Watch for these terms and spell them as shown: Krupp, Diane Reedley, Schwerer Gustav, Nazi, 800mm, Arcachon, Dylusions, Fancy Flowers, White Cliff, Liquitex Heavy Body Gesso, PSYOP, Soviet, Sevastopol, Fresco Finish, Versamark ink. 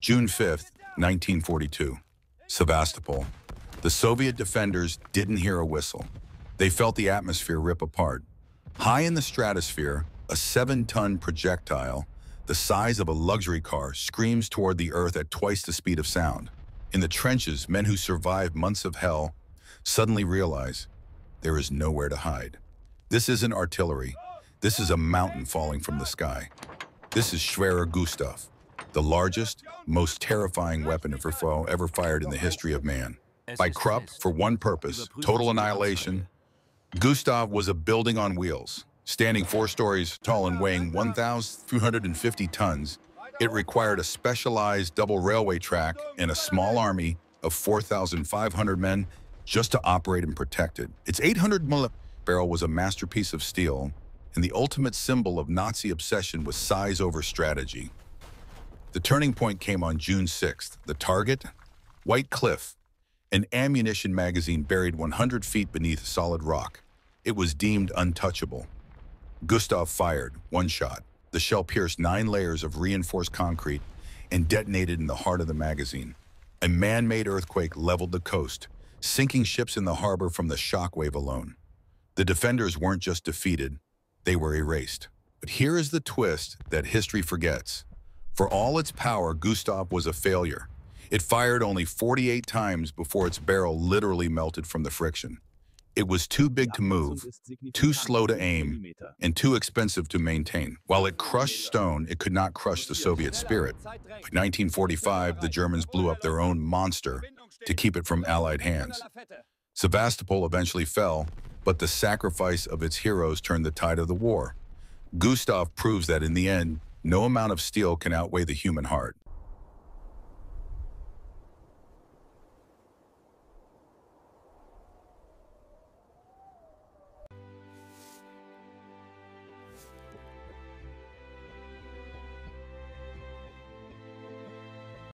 June 5th, 1942, Sevastopol. The Soviet defenders didn't hear a whistle. They felt the atmosphere rip apart. High in the stratosphere, a 7-ton projectile, the size of a luxury car, screams toward the earth at twice the speed of sound. In the trenches, men who survived months of hell suddenly realize there is nowhere to hide. This isn't artillery. This is a mountain falling from the sky. This is Schwerer Gustav, the largest, most terrifying weapon of foe ever fired in the history of man. By Krupp, for one purpose, total annihilation, Gustav was a building on wheels. Standing 4 stories tall and weighing 1,350 tons, it required a specialized double railway track and a small army of 4,500 men just to operate and protect it. Its 800-millimeter barrel was a masterpiece of steel and the ultimate symbol of Nazi obsession with size over strategy. The turning point came on June 6th. The target, White Cliff, an ammunition magazine buried 100 feet beneath solid rock. It was deemed untouchable. Gustav fired one shot. The shell pierced 9 layers of reinforced concrete and detonated in the heart of the magazine. A man-made earthquake leveled the coast, sinking ships in the harbor from the shockwave alone. The defenders weren't just defeated, they were erased. But here is the twist that history forgets. For all its power, Gustav was a failure. It fired only 48 times before its barrel literally melted from the friction. It was too big to move, too slow to aim, and too expensive to maintain. While it crushed stone, it could not crush the Soviet spirit. By 1945, the Germans blew up their own monster to keep it from Allied hands. Sevastopol eventually fell, but the sacrifice of its heroes turned the tide of the war. Gustav proves that in the end, no amount of steel can outweigh the human heart.